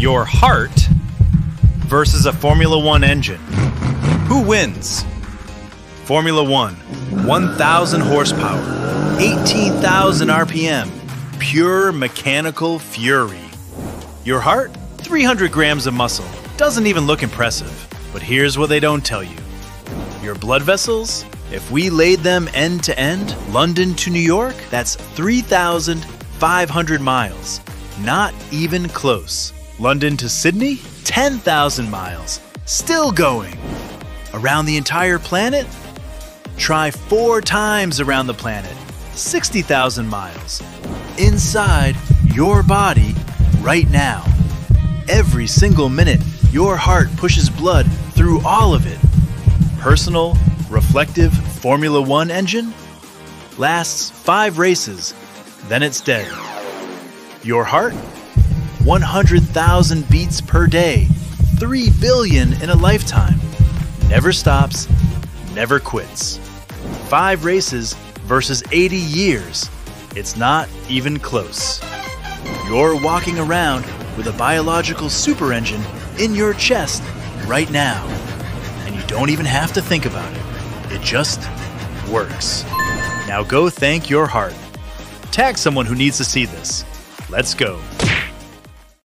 your heart versus a Formula 1 engine. Who wins? Formula 1, 1,000 horsepower, 18,000 RPM, pure mechanical fury. Your heart, 300 grams of muscle, doesn't even look impressive. But here's what they don't tell you. Your blood vessels, if we laid them end to end, London to New York, that's 3,500 miles. Not even close. London to Sydney, 10,000 miles. Still going. Around the entire planet? Try 4 times around the planet, 60,000 miles. Inside your body right now. Every single minute, your heart pushes blood through all of it. Personal, reflective Formula 1 engine lasts 5 races, then it's dead. Your heart? 100,000 beats per day, 3 billion in a lifetime. Never stops, never quits. 5 races versus 80 years. It's not even close. You're walking around with a biological super engine in your chest right now. And you don't even have to think about it. It just works. Now go thank your heart. Tag someone who needs to see this. Let's go.